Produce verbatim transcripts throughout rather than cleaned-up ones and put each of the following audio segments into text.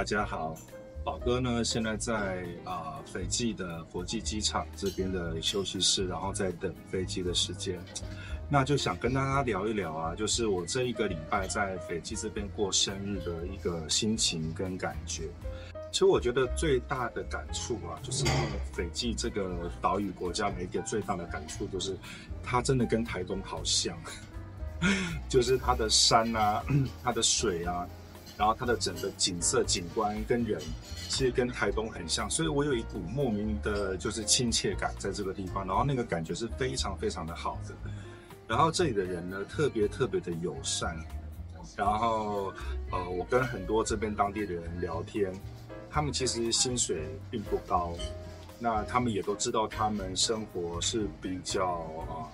大家好，宝哥呢现在在啊、呃、斐济的国际机场这边的休息室，然后在等飞机的时间。那就想跟大家聊一聊啊，就是我这一个礼拜在斐济这边过生日的一个心情跟感觉。其实我觉得最大的感触啊，就是斐济这个岛屿国家给我最大的感触就是，它真的跟台东好像，就是它的山啊，它的水啊。 然后它的整个景色、景观跟人，其实跟台东很像，所以我有一股莫名的，就是亲切感在这个地方。然后那个感觉是非常非常的好的。然后这里的人呢，特别特别的友善。然后，呃，我跟很多这边当地的人聊天，他们其实薪水并不高，那他们也都知道他们生活是比较啊。呃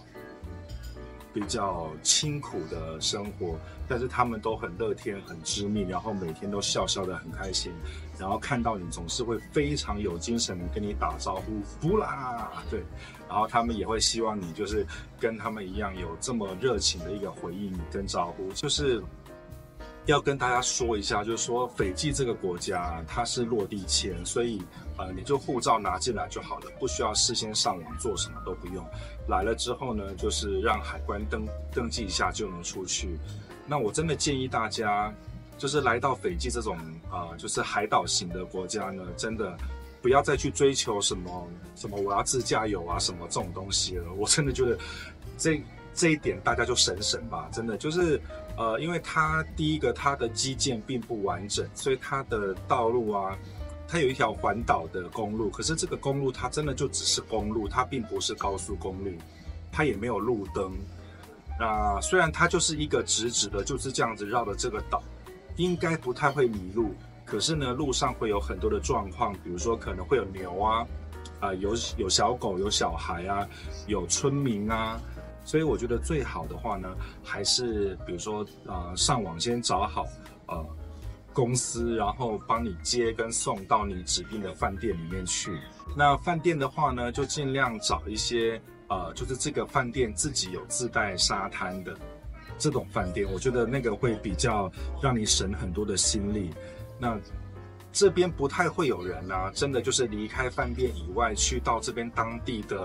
比较清苦的生活，但是他们都很乐天、很知命，然后每天都笑笑的很开心，然后看到你总是会非常有精神的跟你打招呼，福啦，对，然后他们也会希望你就是跟他们一样有这么热情的一个回应跟招呼，就是要跟大家说一下，就是说斐济这个国家它是落地签，所以。 呃，你就护照拿进来就好了，不需要事先上网做什么都不用。来了之后呢，就是让海关登登记一下就能出去。那我真的建议大家，就是来到斐济这种啊、呃，就是海岛型的国家呢，真的不要再去追求什么什么我要自驾游啊什么这种东西了。我真的觉得这这一点大家就省省吧，真的就是。 呃，因为它第一个它的基建并不完整，所以它的道路啊。 它有一条环岛的公路，可是这个公路它真的就只是公路，它并不是高速公路，它也没有路灯。那、呃、虽然它就是一个直直的，就是这样子绕着这个岛，应该不太会迷路。可是呢，路上会有很多的状况，比如说可能会有牛啊，啊、呃、有有小狗、有小孩啊，有村民啊。 所以我觉得最好的话呢，还是比如说啊、呃，上网先找好啊。呃 公司，然后帮你接跟送到你指定的饭店里面去。那饭店的话呢，就尽量找一些呃，就是这个饭店自己有自带沙滩的这种饭店，我觉得那个会比较让你省很多的心力。那这边不太会有人啊，真的就是离开饭店以外，去到这边当地的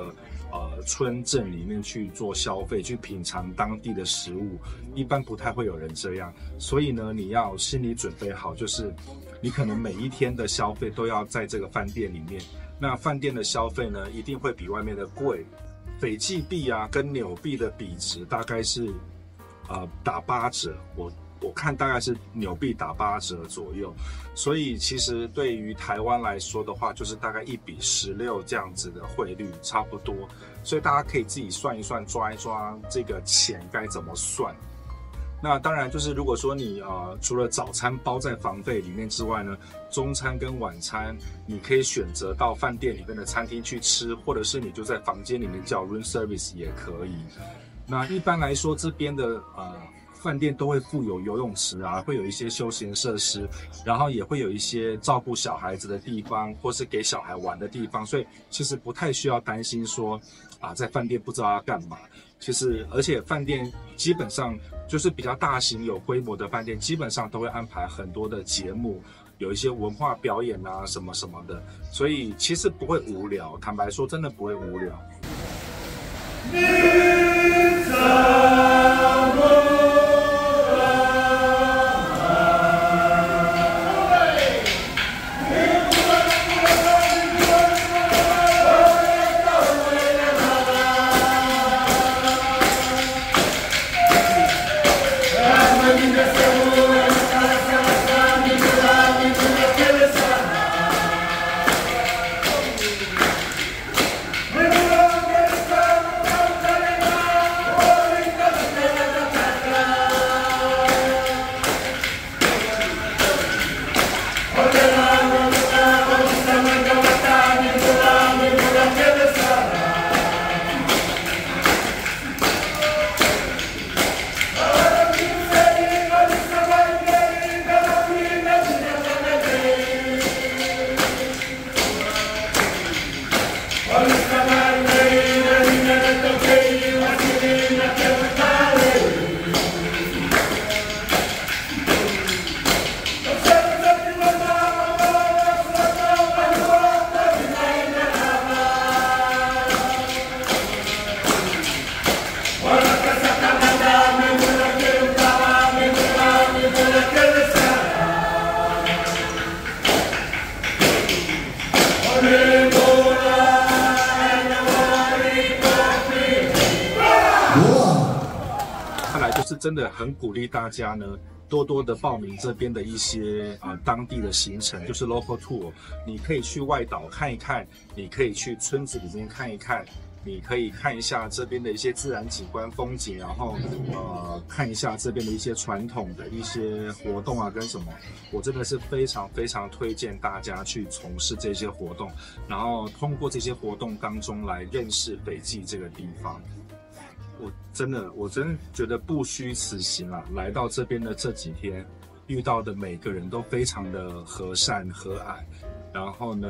呃村镇里面去做消费，去品尝当地的食物，一般不太会有人这样。所以呢，你要心理准备好，就是你可能每一天的消费都要在这个饭店里面。那饭店的消费呢，一定会比外面的贵。斐济币啊，跟纽币的比值大概是呃打八折。我。 我看大概是纽币打八折左右，所以其实对于台湾来说的话，就是大概一比十六这样子的汇率差不多，所以大家可以自己算一算，抓一抓这个钱该怎么算。那当然就是如果说你呃除了早餐包在房费里面之外呢，中餐跟晚餐你可以选择到饭店里面的餐厅去吃，或者是你就在房间里面叫 room service 也可以。那一般来说这边的呃。 饭店都会附有游泳池啊，会有一些休闲设施，然后也会有一些照顾小孩子的地方，或是给小孩玩的地方，所以其实不太需要担心说啊，在饭店不知道要干嘛。其实，而且饭店基本上就是比较大型、有规模的饭店，基本上都会安排很多的节目，有一些文化表演啊什么什么的，所以其实不会无聊。坦白说，真的不会无聊。就是真的很鼓励大家呢，多多的报名这边的一些啊、呃、当地的行程，就是 local tour， 你可以去外岛看一看，你可以去村子里面看一看。 你可以看一下这边的一些自然景观风景，然后呃看一下这边的一些传统的一些活动啊，跟什么，我真的是非常非常推荐大家去从事这些活动，然后通过这些活动当中来认识斐济这个地方。我真的，我真的觉得不虚此行啊！来到这边的这几天，遇到的每个人都非常的和善和蔼，然后呢，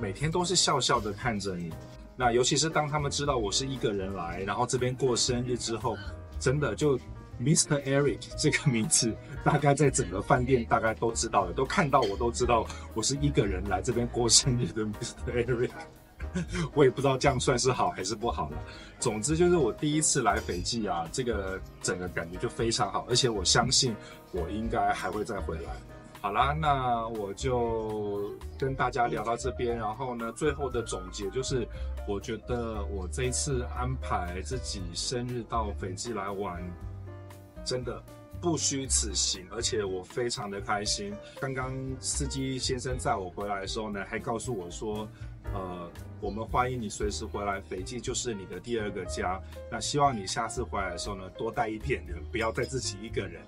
每天都是笑笑的看着你。 那尤其是当他们知道我是一个人来，然后这边过生日之后，真的就 Mister Eric 这个名字，大概在整个饭店大概都知道了，都看到我都知道我是一个人来这边过生日的 Mister Eric。我也不知道这样算是好还是不好了。总之就是我第一次来斐济啊，这个整个感觉就非常好，而且我相信我应该还会再回来。 好啦，那我就跟大家聊到这边，然后呢，最后的总结就是，我觉得我这一次安排自己生日到斐济来玩，真的不虚此行，而且我非常的开心。刚刚司机先生载我回来的时候呢，还告诉我说，呃，我们欢迎你随时回来，斐济就是你的第二个家。那希望你下次回来的时候呢，多带一点人，不要再自己一个人。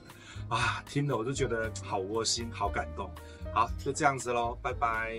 啊，听了我就觉得好窝心，好感动。好，就这样子咯，拜拜。